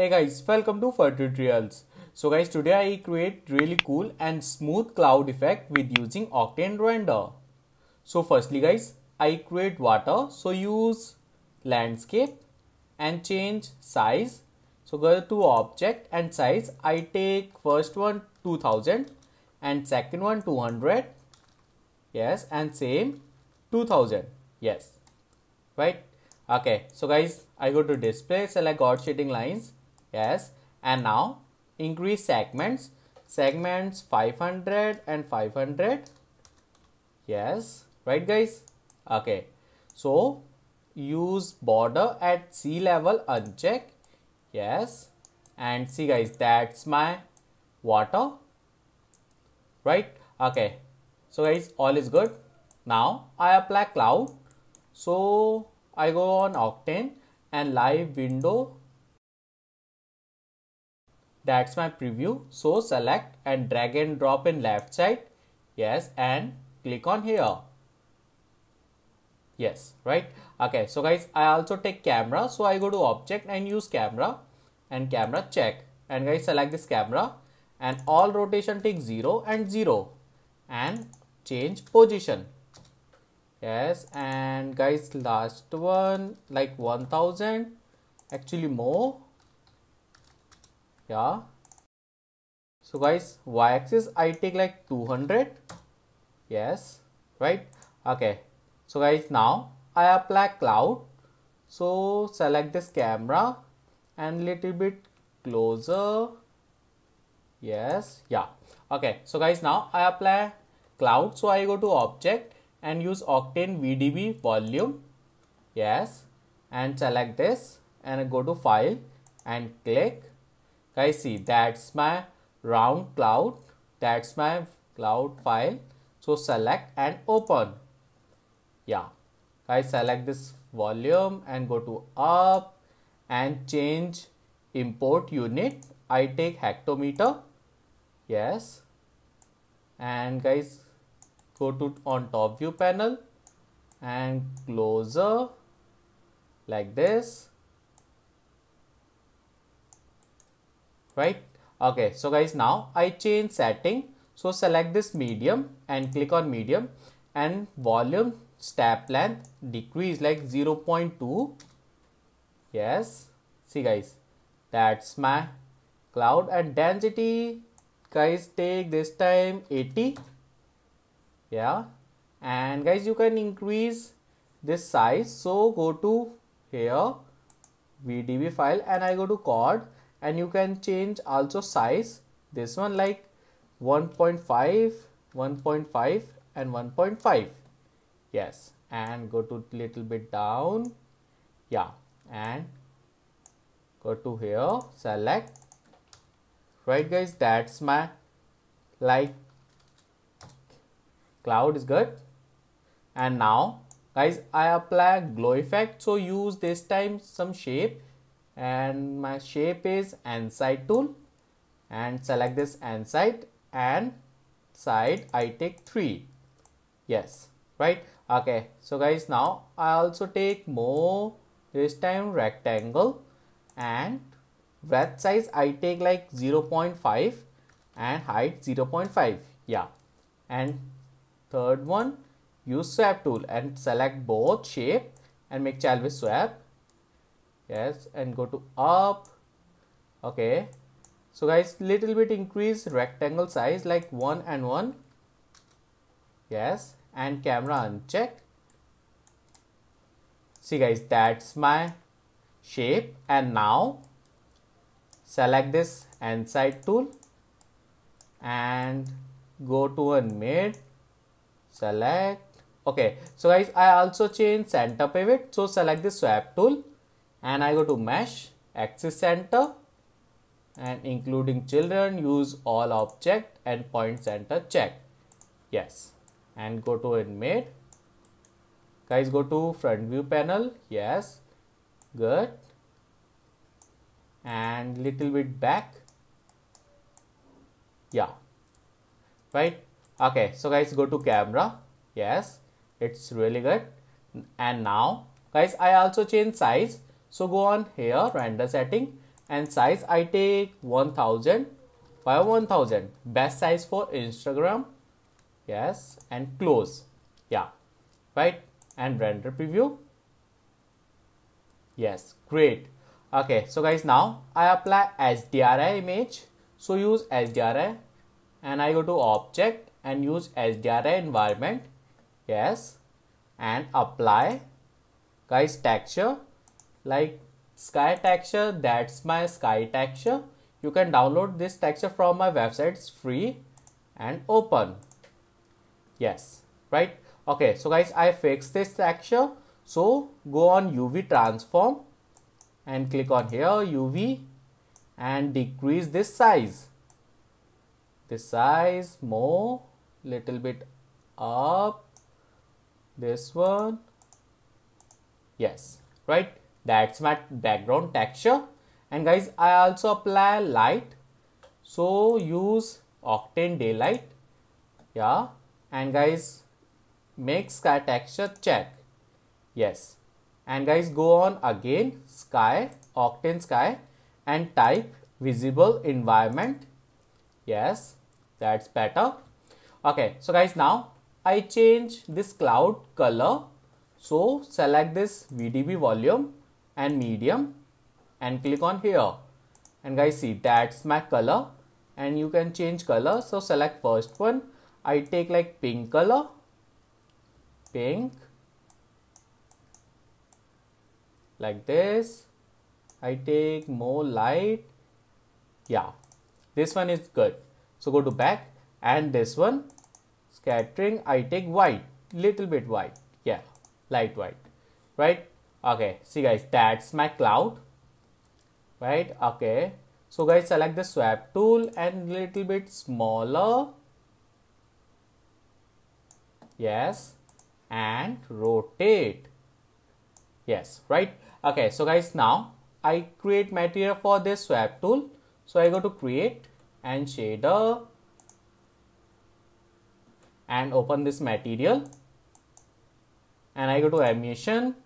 Hey guys, welcome to Fattu Tutorials. So guys, today I create really cool and smooth cloud effect with using Octane Render. So firstly guys, I create water. So use landscape and change size. So go to object and size. I take first one 2000 and second one 200. Yes, and same 2000. Yes, right. Okay, so guys, I go to display, select God shading lines. Yes, and now increase segments 500 and 500. Yes, right guys. Okay, so use border at sea level uncheck. Yes, and see guys, that's my water, right? Okay, so guys, all is good. Now I apply cloud. So I go on Octane and live window. That's my preview. So select and drag and drop in left side. Yes, and click on here. Yes, right. Okay, so guys, I also take camera. So I go to object and use camera and camera check. And guys, select this camera and all rotation take 0 and 0 and change position. Yes, and guys, last one like 1000, actually more. Yeah, so guys, y-axis I take like 200. Yes, right. Okay, so guys, now I apply cloud. So select this camera and little bit closer. Yes, yeah. Okay, so guys, now I apply cloud. So I go to object and use Octane VDB volume. Yes, and select this and go to file and click. Guys, see, that's my round cloud. That's my cloud file. So select and open. Yeah, guys, select this volume and go to up and change import unit. I take hectometer. Yes, and guys, go to on top view panel and closer like this, right? Okay, so guys, now I change setting. So select this medium and click on medium and volume step length decrease like 0.2. Yes, see guys, that's my cloud. And density guys, take this time 80. Yeah, and guys, you can increase this size. So go to here VDB file and I go to chord and you can change also size. This one like 1.5, 1.5 and 1.5. Yes, and go to little bit down. Yeah, and go to here, select. Right guys, that's my like cloud is good. And now guys, I apply glow effect. So use this time some shape and my shape is N-side tool and select this N-side and side I take 3. Yes, right. Okay, so guys, now I also take more this time rectangle and breadth size I take like 0.5 and height 0.5. yeah, and third one, use swap tool and select both shape and make child with swap. Yes, and go to up. Okay, so guys, little bit increase rectangle size like 1 and 1. Yes, and camera unchecked. See guys, that's my shape. And now select this and side tool and go to a mid. Select. Okay, so guys, I also change center pivot. So select the swap tool and I go to mesh, axis center and including children, use all object and point center check. Yes, and go to in mid. Guys, go to front view panel. Yes, good. And little bit back. Yeah, right. Okay, so guys, go to camera. Yes, it's really good. And now guys, I also change size. So go on here, render setting and size I take 1000 by 1000, best size for Instagram. Yes, and close. Yeah, right, and render preview. Yes, great. Okay, so guys, now I apply HDRI image. So use HDRI and I go to object and use HDRI environment. Yes, and apply, guys, texture like sky texture. That's my sky texture. You can download this texture from my website, it's free, and open. Yes, right. Okay, so guys, I fixed this texture. So go on UV transform and click on here UV and decrease this size. This size more, little bit up. This one. Yes, right. That's my background texture. And guys, I also apply light. So use Octane daylight. Yeah. And guys, make sky texture check. Yes. And guys, go on again, sky, Octane sky, and type visible environment. Yes, that's better. Okay, so guys, now I change this cloud color. So select this VDB volume and medium and click on here, and guys, see, that's my color, and you can change color. So select first one, I take like pink color, pink, like this. I take more light. Yeah, this one is good. So go to back, and this one scattering, I take white, little bit white. Yeah, light white, right? Okay, see guys, that's my cloud, right? Okay, so guys, select the swap tool and little bit smaller. Yes, and rotate. Yes, right. Okay, so guys, now I create material for this swap tool. So I go to create and shader and open this material, and I go to animation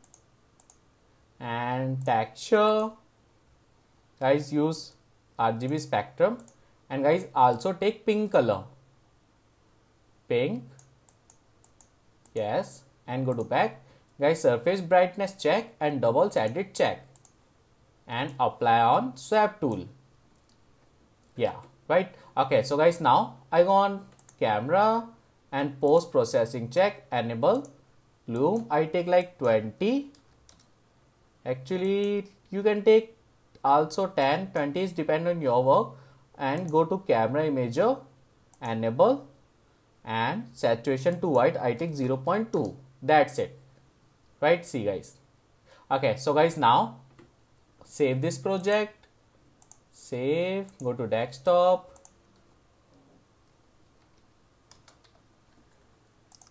and texture. Guys, use RGB spectrum, and guys, also take pink color, pink. Yes, and go to back. Guys, surface brightness check and double sided check, and apply on swap tool. Yeah, right. Okay, so guys, now I go on camera and post processing check, enable bloom. I take like 20. Actually, you can take also 10, 20 is depend on your work, and go to camera imager, enable, and saturation to white. I take 0.2. That's it. Right, see guys. Okay, so guys, now save this project. Save, go to desktop.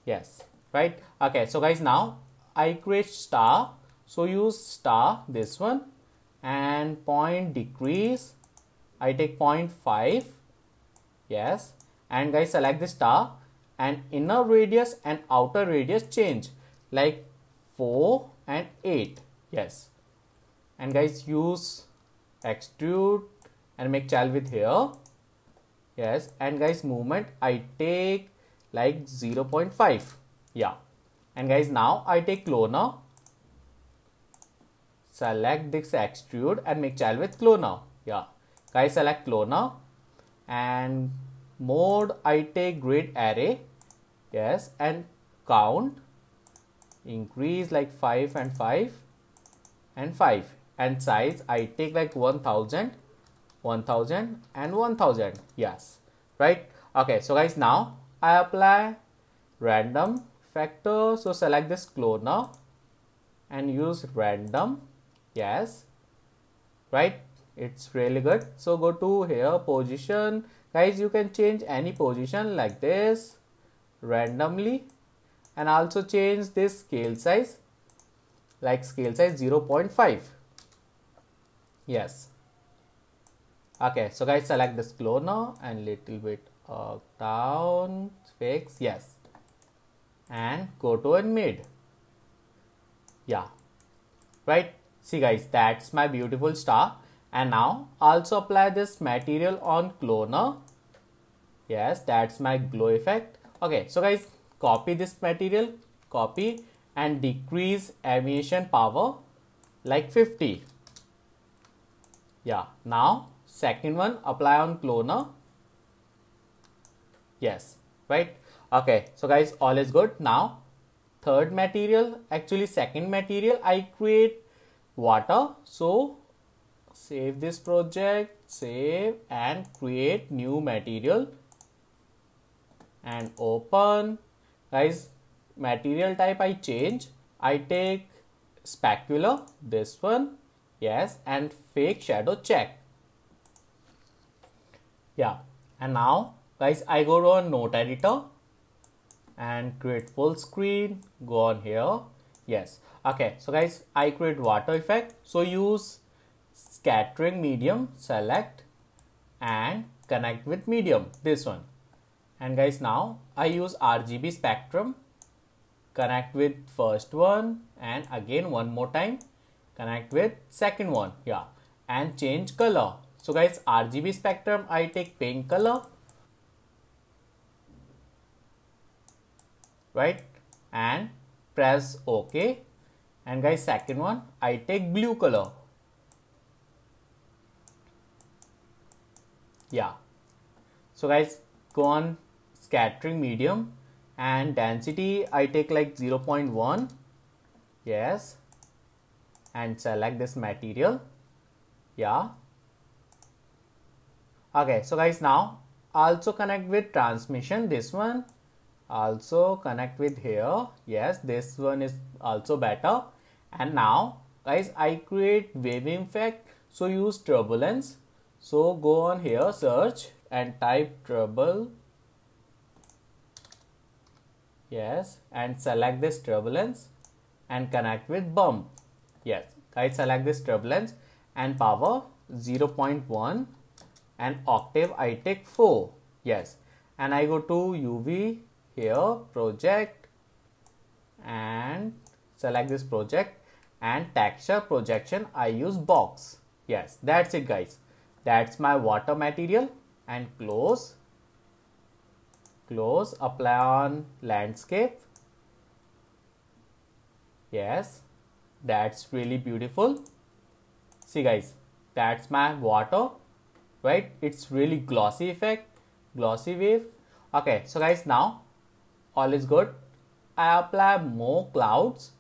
Yes, right. Okay, so guys, now I create star. So use star, this one, and point decrease. I take 0.5. Yes, and guys, select the star and inner radius and outer radius change like 4 and 8. Yes, and guys, use extrude and make child with here. Yes, and guys, movement I take like 0.5. Yeah, and guys, now I take cloner. Select this extrude and make child with cloner. Yeah, guys, select cloner and mode I take grid array. Yes, and count increase like 5 and 5 and 5, and size I take like 1000 1000 and 1000. Yes, right. Okay, so guys, now I apply random factor. So select this cloner and use random. Yes, right, it's really good. So go to here position. Guys, you can change any position like this randomly, and also change this scale size like scale size 0.5. yes, okay, so guys, select this cloner and little bit down, fix. Yes, and go to and mid. Yeah, right, see guys, that's my beautiful star. And now also apply this material on cloner. Yes, that's my glow effect. Okay, so guys, copy this material, copy, and decrease emission power like 50. Yeah, now second one, apply on cloner. Yes, right. Okay, so guys, all is good. Now third material, actually second material, I create water. So save this project, save and create new material and open. Guys, material type I change. I take specular, this one. Yes, and fake shadow check. Yeah, and now guys, I go on note editor and create full screen, go on here. Yes, okay, so guys, I create water effect. So use scattering medium, select and connect with medium, this one. And guys, now I use RGB spectrum, connect with first one and again one more time, connect with second one. Yeah, and change color. So guys, RGB spectrum, I take pink color, right, and press OK. And guys, second one, I take blue color. Yeah, so guys, go on scattering medium and density I take like 0.1. yes, and select this material. Yeah, okay, so guys, now also connect with transmission, this one, also connect with here. Yes, this one is also better. And now guys, I create waving effect. So use turbulence. So go on here, search and type trouble. Yes, and select this turbulence and connect with bump. Yes, guys, select this turbulence and power 0.1 and octave I take 4. Yes, and I go to UV here, project, and select this project and texture projection I use box. Yes, that's it guys, that's my water material. And close, close, apply on landscape. Yes, that's really beautiful. See guys, that's my water, right? It's really glossy effect, glossy wave. Okay, so guys, now all is good. I apply more clouds.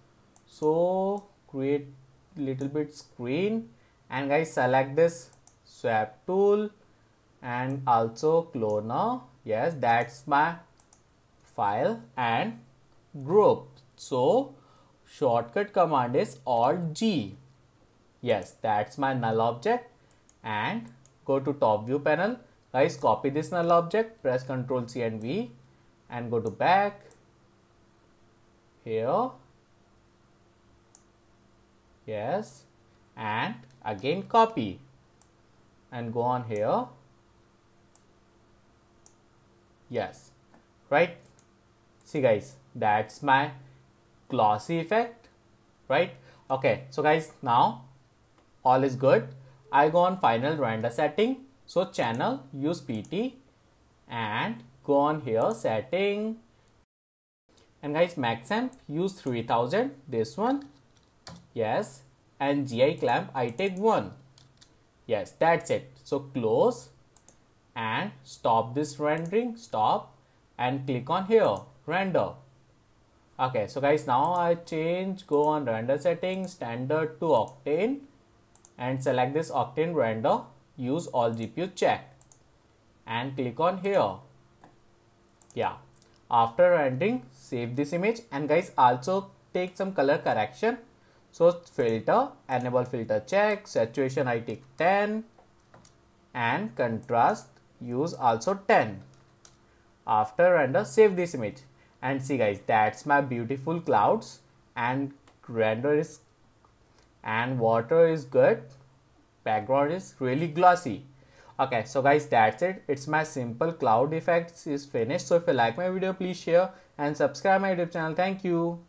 So create little bit screen and guys, select this swap tool and also cloner. Yes, that's my file and group. So shortcut command is Alt G. yes, that's my null object. And go to top view panel, guys, copy this null object, press Ctrl C and V and go to back here. Yes, and again copy and go on here. Yes, right. See guys, that's my glossy effect, right? Okay, so guys, now all is good. I go on final render setting. So channel, use PT and go on here, setting, and guys, maxamp, use 3000, this one. Yes, and GI clamp I take 1. Yes, that's it. So close and stop this rendering, stop, and click on here, render. Okay, so guys, now I change, go on render settings, standard to Octane and select this Octane Render, use all GPU check and click on here. Yeah, after rendering, save this image. And guys, also take some color correction. So filter, enable filter check, saturation I take 10 and contrast use also 10. After render, save this image. And see guys, that's my beautiful clouds and render is and water is good, background is really glossy. Okay, so guys, that's it. It's my simple cloud effects is finished. So if you like my video, please share and subscribe my YouTube channel. Thank you.